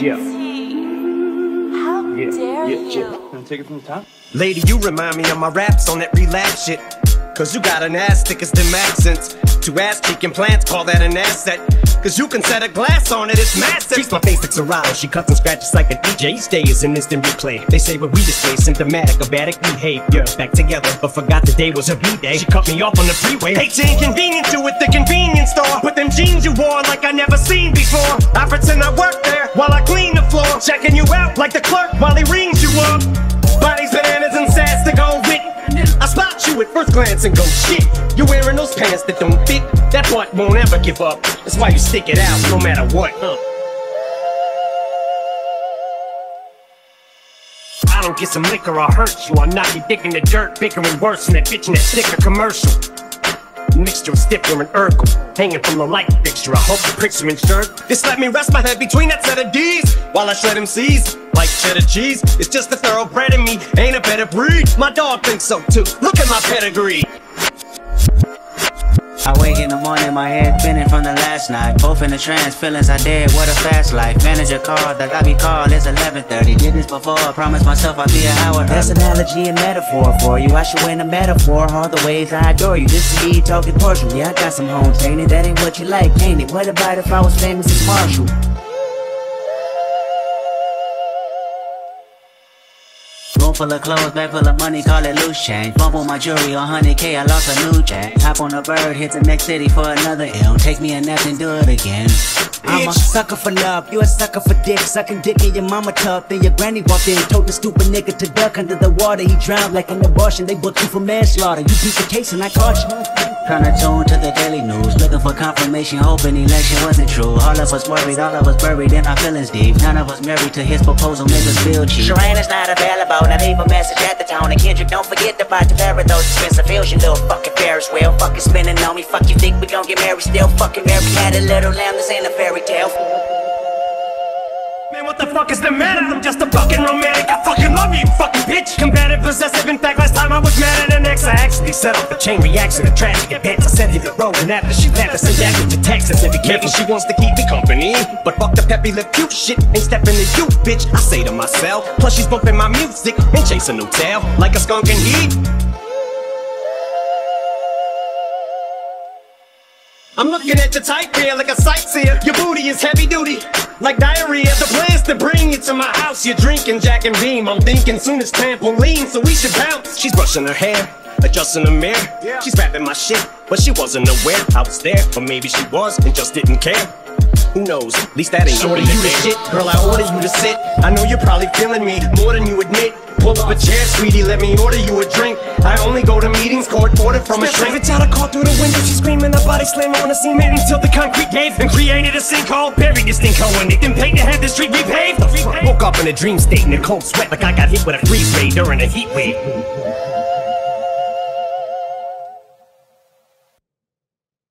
How dare you? Take it from the top. Lady, you remind me of my raps on that relapse shit. Cause you got an ass thick as them accents. Two ass-cheeking plants, call that an asset. Cause you can set a glass on it, it's massive. She's my face, it's a ride. She cuts and scratches like a DJ. Each day is an instant replay. They say what we display, symptomatic of addict behavior. Back together, but forgot the day was her B-day. She cut me off on the freeway. Hate's inconvenient to at the convenience store. Put them jeans you wore like I never seen before. I pretend I work there while I clean the floor. Checking you out like the clerk while he rings you up. Bodies, bananas, and sass to go with. I spot you at first glance and go shit. You're wearing those pants that don't fit. That butt won't ever give up. That's why you stick it out no matter what. I don't get some liquor, I'll hurt you. I'm not be dick in the dirt, bickering worse than that bitch in that sticker commercial. Mixture of Stifler and Urkel, hanging from the light fixture. I hope the pricks are insured. Just let me rest my head between that set of D's while I shred them C's like cheddar cheese. It's just the thoroughbred in me, ain't a better breed. My dog thinks so too, look at my pedigree. I wake in the morning, my head spinning from the last night. Both in the trance, feelings I did, what a fast life. Manager called, the lobby call is 11:30. Did this before, I promised myself I'd be an hour. That's an analogy and metaphor for you. I should win a metaphor, all the ways I adore you. This is me talking Portugal, yeah I got some home training. That ain't what you like, ain't it? What about if I was famous as Marshall? Full of clothes, bag full of money, call it loose change. Bump on my jewelry, 100K, I lost a new jack. Hop on a bird, hit the next city for another L. Take me a nap and do it again. I'm a sucker for love, you a sucker for dick. Sucking dick in your mama tub, then your granny walked in. Told the stupid nigga to duck under the water. He drowned like an abortion, they booked you for manslaughter. You beat the case and I caught you. Tryna tune to the daily news, looking for confirmation, hoping election wasn't true. All of us worried, all of us buried in our feelings deep. None of us married to his proposal, niggas feel cheap. Sherrine is not available, now leave a message at the tone. And Kendrick, don't forget to buy the pair of those expensive heels. You little fucking Ferris wheel, fucking spinning on me. Fuck you think we gon' get married still? Fucking married, had a little lamb, this ain't a fairy tale. Man, what the fuck is the matter? I'm just a fucking romantic, I fucking love you, fucking bitch. Combative, possessive, in fact, last time I was mad at an ex. I actually set off a chain reaction, a tragic event. I sent hit the road, and after she left, I sent back to Texas. Maybe she wants to keep me company, but fuck the peppy lip cute shit. Ain't stepping to you, bitch, I say to myself. Plus she's bumping my music, and chasing no tail, like a skunk in heat. I'm looking at your type here like a sightseer. Your booty is heavy duty, like diarrhea. The plans to bring you to my house. You're drinking Jack and Beam. I'm thinking soon it's trampoline, so we should bounce. She's brushing her hair, adjusting the mirror. She's rapping my shit, but she wasn't aware I was there. Or maybe she was and just didn't care. Who knows? At least that ain't shorty, you the shit. Girl, I order you to sit. I know you're probably feeling me more than you admit. Pull up a chair, sweetie, let me order you a drink. I only go to meetings, court ordered from a shrink. Every time I call through the window, she's screaming. Her body slammed on the cement until the concrete gave. And created a sinkhole, buried this thing cold. And it didn't pay to have the street repaved. Woke up in a dream state in a cold sweat, like I got hit with a freeze ray during a heat wave.